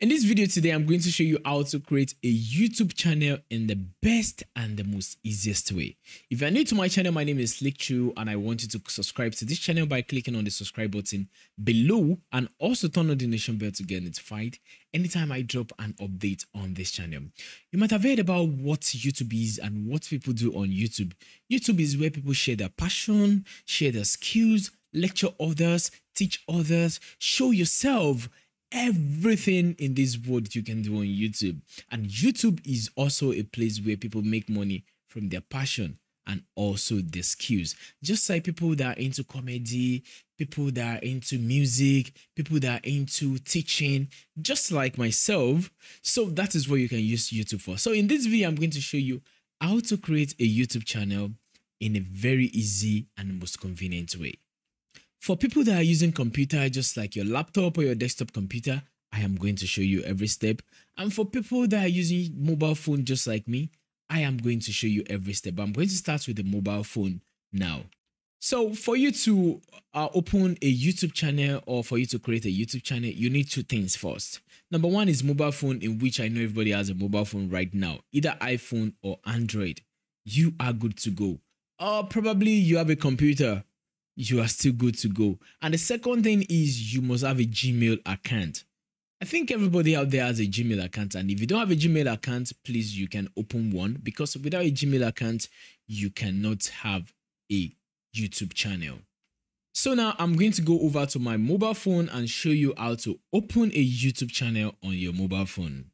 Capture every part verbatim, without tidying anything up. In this video today, I'm going to show you how to create a YouTube channel in the best and the most easiest way. If you are new to my channel, my name is SleekTV one eight five and I want you to subscribe to this channel by clicking on the subscribe button below and also turn on the notification bell to get notified anytime I drop an update on this channel. You might have heard about what YouTube is and what people do on YouTube. YouTube is where people share their passion, share their skills, lecture others, teach others, show yourself. Everything in this world you can do on YouTube. And YouTube is also a place where people make money from their passion and also their skills. Just like people that are into comedy, people that are into music, people that are into teaching, just like myself. So that is what you can use YouTube for. So in this video, I'm going to show you how to create a YouTube channel in a very easy and most convenient way. For people that are using computer, just like your laptop or your desktop computer, I am going to show you every step. And for people that are using mobile phone, just like me, I am going to show you every step. I'm going to start with the mobile phone now. So for you to uh, open a YouTube channel or for you to create a YouTube channel, you need two things first. Number one is mobile phone, in which I know everybody has a mobile phone right now, either iPhone or Android. You are good to go. Or probably you have a computer. You are still good to go. And the second thing is you must have a Gmail account. I think everybody out there has a Gmail account. And if you don't have a Gmail account, please, you can open one, because without a Gmail account, you cannot have a YouTube channel. So now I'm going to go over to my mobile phone and show you how to open a YouTube channel on your mobile phone.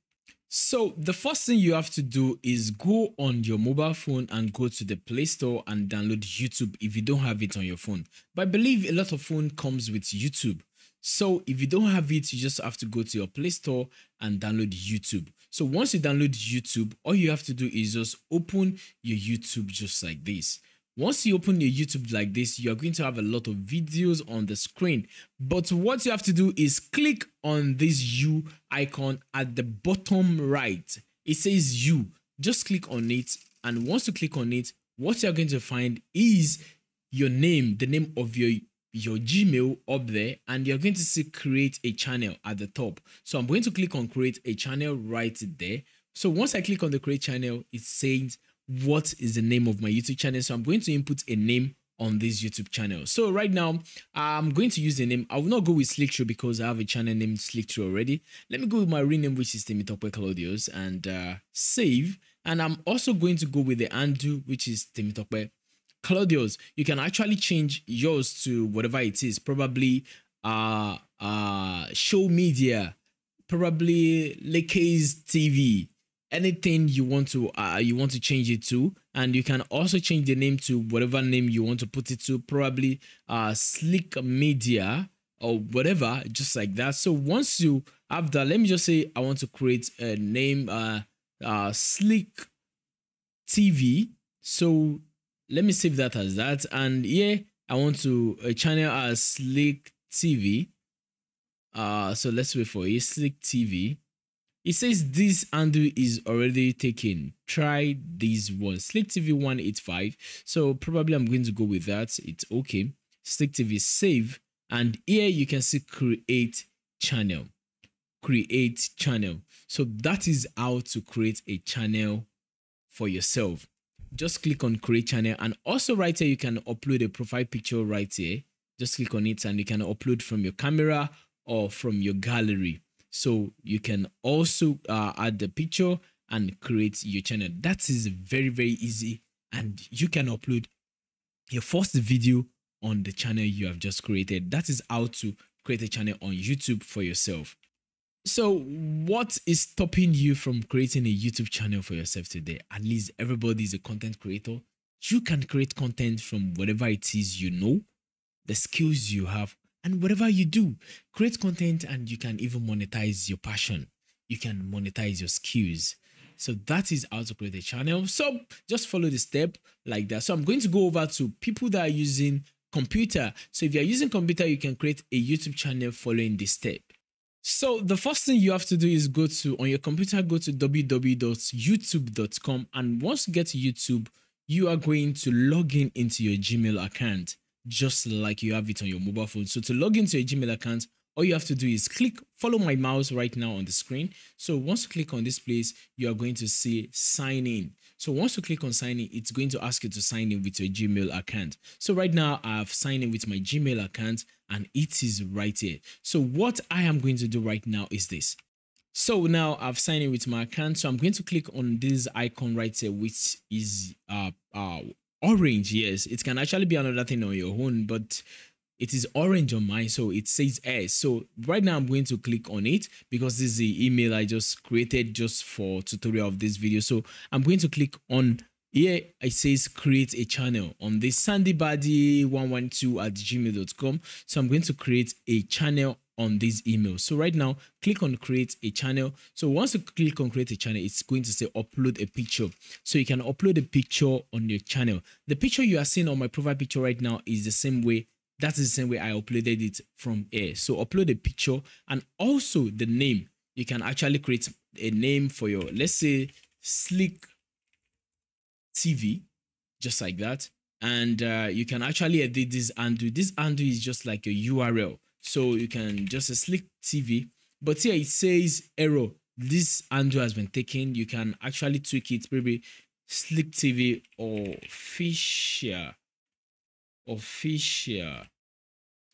So the first thing you have to do is go on your mobile phone and go to the Play Store and download YouTube if you don't have it on your phone. But I believe a lot of phone comes with YouTube. So if you don't have it, you just have to go to your Play Store and download YouTube. So once you download YouTube, all you have to do is just open your YouTube just like this. Once you open your YouTube like this, you are going to have a lot of videos on the screen. But what you have to do is click on this U icon at the bottom right. It says U. Just click on it. And once you click on it, what you are going to find is your name, the name of your, your Gmail up there. And you're going to see create a channel at the top. So I'm going to click on create a channel right there. So once I click on the create channel, it says, what is the name of my YouTube channel? So I'm going to input a name on this YouTube channel. So right now, I'm going to use the name. I will not go with SleekTV because I have a channel named SleekTV already. Let me go with my rename, which is Temitope Claudios, and uh, save. And I'm also going to go with the undo, which is Temitope Claudios. You can actually change yours to whatever it is. Probably uh, uh, show media, probably Lekes T V. Anything you want to uh, you want to change it to, and you can also change the name to whatever name you want to put it to, probably uh, Sleek Media or whatever, just like that. So once you have that, let me just say I want to create a name, uh, uh, Sleek T V. So let me save that as that, and yeah, I want to a channel as Sleek T V. Uh, so let's wait for it, Sleek T V. It says this handle is already taken. Try this one, SleekTV one eight five. So probably I'm going to go with that. It's okay. SleekTV save. And here you can see create channel. Create channel. So that is how to create a channel for yourself. Just click on create channel. And also right here, you can upload a profile picture right here. Just click on it and you can upload from your camera or from your gallery. So you can also uh, add the picture and create your channel. That is very, very easy. And you can upload your first video on the channel you have just created. That is how to create a channel on YouTube for yourself. So what is stopping you from creating a YouTube channel for yourself today? At least everybody is a content creator. You can create content from whatever it is you know, the skills you have, and whatever you do, create content, and you can even monetize your passion. You can monetize your skills. So that is how to create a channel. So just follow the step like that. So I'm going to go over to people that are using computer. So if you're using computer, you can create a YouTube channel following this step. So the first thing you have to do is go to, on your computer, go to w w w dot youtube dot com. And once you get to YouTube, you are going to log in into your Gmail account, just like you have it on your mobile phone. So to log into your Gmail account, all you have to do is click, follow my mouse right now on the screen. So once you click on this place, you are going to see sign in. So once you click on sign in, it's going to ask you to sign in with your Gmail account. So right now I've signed in with my Gmail account and it is right here. So what I am going to do right now is this. So now I've signed in with my account. So I'm going to click on this icon right here, which is uh, uh, orange. Yes, it can actually be another thing on your own, but it is orange on mine, so it says S. So right now I'm going to click on it because this is the email I just created just for tutorial of this video. So I'm going to click on here. It says create a channel on this sandybody one one two at gmail dot com. So I'm going to create a channel on this email. So right now, click on create a channel. So once you click on create a channel, it's going to say upload a picture. So you can upload a picture on your channel. The picture you are seeing on my profile picture right now is the same way. That is the same way I uploaded it from here. So upload a picture and also the name. You can actually create a name for your, let's say, Sleek T V, just like that. And uh, you can actually edit this undo. This undo is just like a U R L. So you can just Sleek T V. But here it says error. This undo has been taken. You can actually tweak it, maybe Sleek T V official. Official.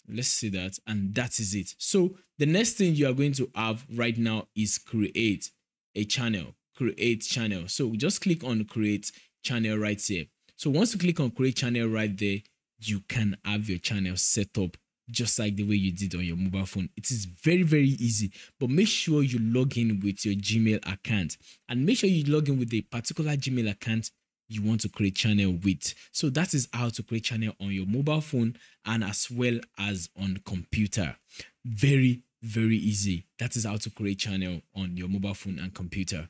Let's see that, and that is it. So the next thing you are going to have right now is create a channel. Create channel. So just click on create channel right here. So once you click on create channel right there, you can have your channel set up just like the way you did on your mobile phone. It is very, very easy, but make sure you log in with your Gmail account and make sure you log in with a particular Gmail account you want to create channel with. So that is how to create channel on your mobile phone and as well as on computer. Very, very easy. That is how to create channel on your mobile phone and computer.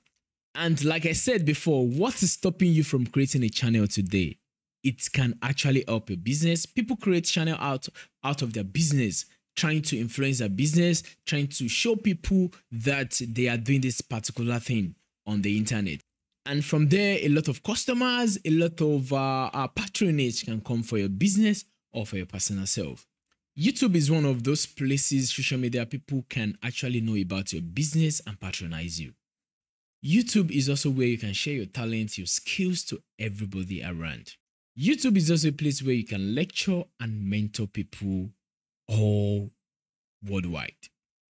And like I said before, what is stopping you from creating a channel today? It can actually help your business. People create channel out, out of their business, trying to influence their business, trying to show people that they are doing this particular thing on the internet. And from there, a lot of customers, a lot of uh, uh, patronage can come for your business or for your personal self. YouTube is one of those places social media people can actually know about your business and patronize you. YouTube is also where you can share your talents, your skills to everybody around. YouTube is also a place where you can lecture and mentor people all worldwide.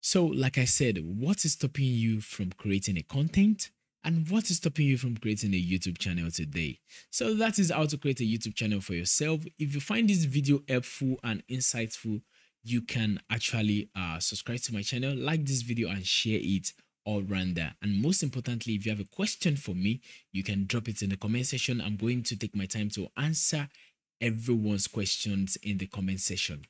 So like I said, what is stopping you from creating a content? And what is stopping you from creating a YouTube channel today? So that is how to create a YouTube channel for yourself. If you find this video helpful and insightful, you can actually uh, subscribe to my channel, like this video and share it all around there. And most importantly, if you have a question for me, you can drop it in the comment section. I'm going to take my time to answer everyone's questions in the comment section.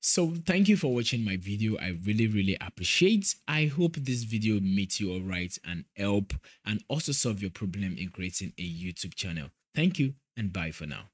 So thank you for watching my video. I really, really appreciate. I hope this video made you all right and help and also solve your problem in creating a YouTube channel. Thank you and bye for now.